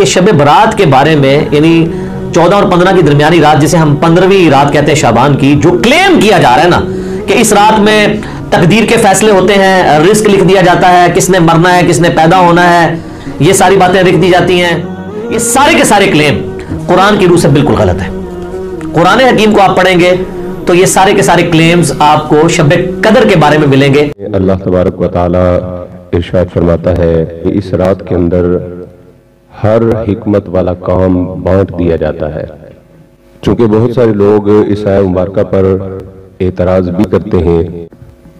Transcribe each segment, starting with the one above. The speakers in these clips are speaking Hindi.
कि शब-ए-बरात के बारे में, यानी 14 और 15 की दरमियानी रात, जिसे हम 15वीं रात कहते हैं शाबान की, जो क्लेम किया जा रहा है ना कि इस रात में तकदीर के फैसले होते हैं, रिस्क लिख दिया जाता है, किसने मरना है, किसने पैदा होना है, ये सारी बातें लिख दी जाती हैं। ये सारे के सारे क्लेम कुरान की रूह से बिल्कुल गलत है। कुरान हकीम को आप पढ़ेंगे तो ये सारे के सारे क्लेम्स आपको शब-ए-क़दर के बारे में मिलेंगे। अल्लाह तबारक व तआला इरशाद फरमाता है कि इस रात के अंदर हर हिकमत वाला काम बांट दिया जाता है। चूँकि बहुत सारे लोग इस आय मुबारक पर एतराज़ भी करते हैं,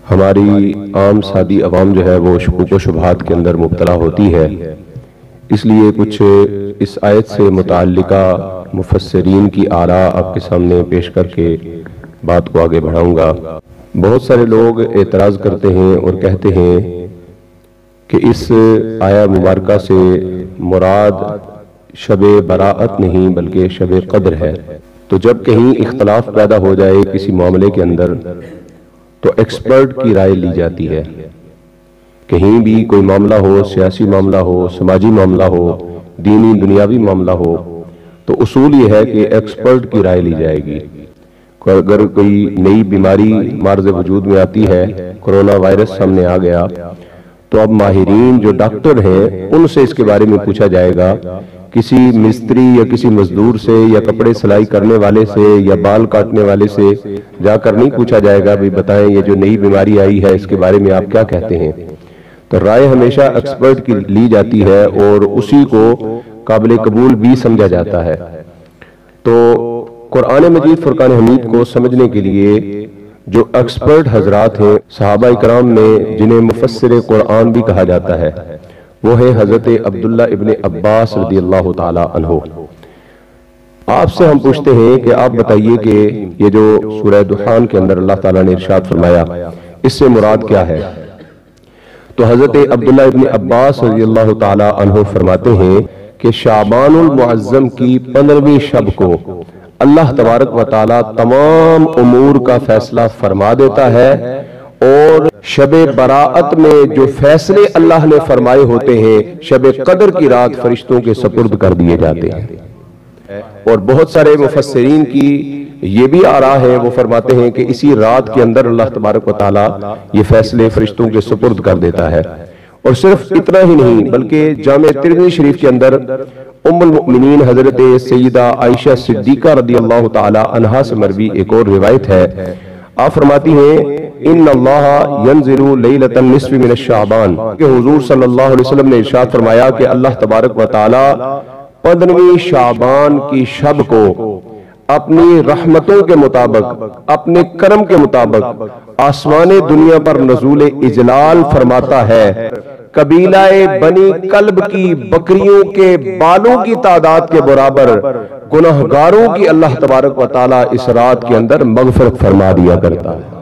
हमारी आम सादी आवाम जो है वो शकुक व शुबहात के अंदर मुब्तला होती है, इसलिए कुछ इस आयत से मुताल्लिका मुफस्सरीन की आरा आपके सामने पेश करके बात को आगे बढ़ाऊँगा। बहुत सारे लोग एतराज़ करते हैं और कहते हैं कि इस आया मुबारक से मुराद शब-ए-बरात नहीं बल्कि शब-ए-क़दर है। तो जब कहीं इख्तलाफ पैदा हो जाए किसी मामले के अंदर तो एक्सपर्ट की राय ली जाती है। कहीं भी कोई मामला हो, सियासी मामला हो, समाजी मामला हो, दीनी दुनियावी मामला हो, तो उसूल ये है कि एक्सपर्ट की राय ली जाएगी। अगर कोई नई बीमारी मार्ज़ वजूद में आती है, कोरोना वायरस सामने आ गया, तो अब माहिरीन जो डॉक्टर हैं उनसे इसके बारे में पूछा जाएगा। किसी मिस्त्री या किसी मजदूर से या कपड़े सिलाई करने वाले से या बाल काटने वाले से जाकर नहीं पूछा जाएगा भाई बताएं ये जो नई बीमारी आई है इसके बारे में आप क्या कहते हैं। तो राय हमेशा एक्सपर्ट की ली जाती है और उसी को काबिल कबूल भी समझा जाता है। तो कुरान मजीद फुर्कान हमीद को समझने के लिए जो एक्सपर्ट हजरात हैं सहाबा इकराम में, जिन्हें मुफस्सिर कुरान भी कहा जाता है, वो है हज़रत अब्दुल्लाह इब्ने अब्बास रदियल्लाहु ताला अन्हो। आपसे हम पूछते हैं कि आप बताइए कि ये जो सूरह दुहान के अंदर अल्लाह ताला ने इरशाद फरमाया इससे मुराद क्या है। तो हज़रत अब्दुल्लाह इब्ने अब्बास रदियल्लाहु ताला अन्हो फरमाते हैं कि शाबानुल मुअज़्ज़म की 15वीं शब को अल्लाह तबारक व तआला तमाम उमूर का फैसला फरमा देता है और शब-ए-बरात में जो फैसले अल्लाह ने फरमाए होते हैं शब-ए-क़दर की रात फरिश्तों के सपुर्द कर दिए जाते हैं। और बहुत सारे मुफस्सिरीन की ये भी आरा है, वो फरमाते हैं कि इसी रात के अंदर अल्लाह तबारक व तआला ये फैसले फरिश्तों के सपुर्द कर देता है। और सिर्फ इतना ही नहीं बल्कि जामे तिर्मिज़ी शरीफ के अंदर उम्मुल मुमिनीन हज़रत सैयदा आयशा सिद्दीका रदियल्लाहु ताला अन्हा से मरवी एक और रिवायत है, आप फरमाती हैं इन्नल्लाह यंज़िलु लैलतन निस्फ़ि मिन शाबान के हुज़ूर सल्लल्लाहु अलैहि वसल्लम ने इरशाद फरमाया कि अल्लाह तबारक व तआला 15वीं शाबान की शब को अपनी रहमतों के मुताबिक, अपने कर्म के मुताबिक आसमाने दुनिया पर नजूल इजलाल फरमाता है। कबीलाए बनी कल्ब की बकरियों के बालों की तादाद के बराबर गुनाहगारों की अल्लाह तबारक व तआला इस रात के अंदर मगफरत फरमा दिया करता है।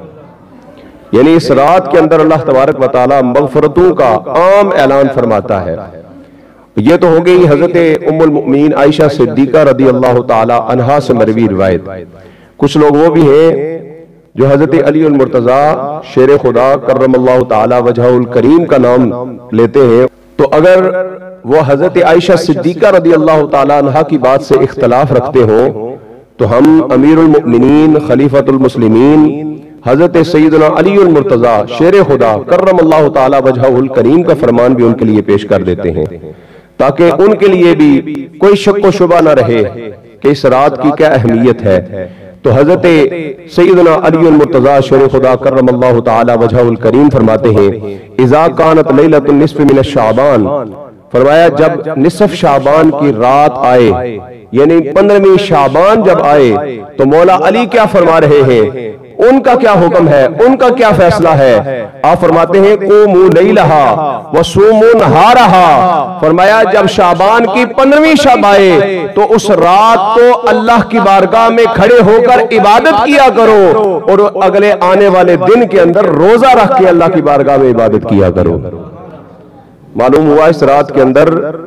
यानी इस रात के अंदर अल्लाह तबारक व तआला मगफरतों का आम ऐलान फरमाता है। ये तो हो गई हज़रत उम्मुल मुमिनीन आयशा सिद्दीका रदियल्लाहु ताला अन्हा से मरवी रिवायत। कुछ लोग वो भी हैं जो हज़रत अली उल मुर्तज़ा शेर खुदा कर्रमल्लाहु ताला वजहुल करीम का नाम लेते हैं, तो अगर वो हज़रत आयशा सिद्दीका रदियल्लाहु ताला अन्हा की बात से इख्तलाफ रखते हो तो हम अमीरुल मुमिनीन खलीफतुल मुस्लिमीन हज़रत सैयदना अली उल मुर्तज़ा शेर खुदा कर्रमल्लाहु ताला वजहुल करीम का फरमान भी उनके लिए पेश कर देते हैं ताकि उनके लिए भी कोई शक व शुबा ना रहे कि इस रात की क्या अहमियत है। तो हज़रत सैयदना अली उल मुर्तज़ा शेर खुदा करमल्लाहु ताला वजहुल करीम फरमाते हैं इज़ा कानत लैलतुन निस्फ़ मिन शाबान, फरमाया जब निस्फ़ शाबान की रात आए यानी 15वीं शाबान जब आए तो मौला अली क्या फरमा रहे हैं, उनका क्या हुक्म है, उनका क्या फैसला है। आप फरमाते हैं कुमू लैलहा व सूमू नहारहा, फरमाया जब शाबान की 15वीं शब आए तो उस रात को अल्लाह की बारगाह में खड़े होकर इबादत किया करो और अगले आने वाले दिन के अंदर रोजा रख के अल्लाह की बारगाह में इबादत किया करो। मालूम हुआ इस रात के अंदर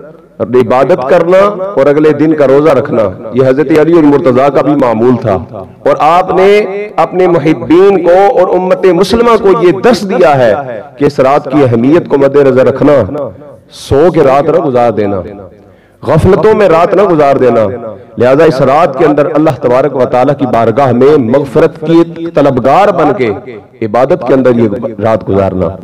इबादत करना और अगले दिन का रोजा रखना यह हजरत अली और मुर्तजा का भी मामूल था। और आपने अपने मुहिब्बीन को और उम्मत मुस्लिमा को यह दर्श दिया है कि इस रात की अहमियत को मद्देनजर रखना, सो के रात न गुजार देना। गफलतों में रात ना गुजार देना। लिहाजा इस रात के अंदर अल्लाह तबारक व तआला की बारगाह में मगफरत की तलबगार बन के इबादत के अंदर ये रात गुजारना।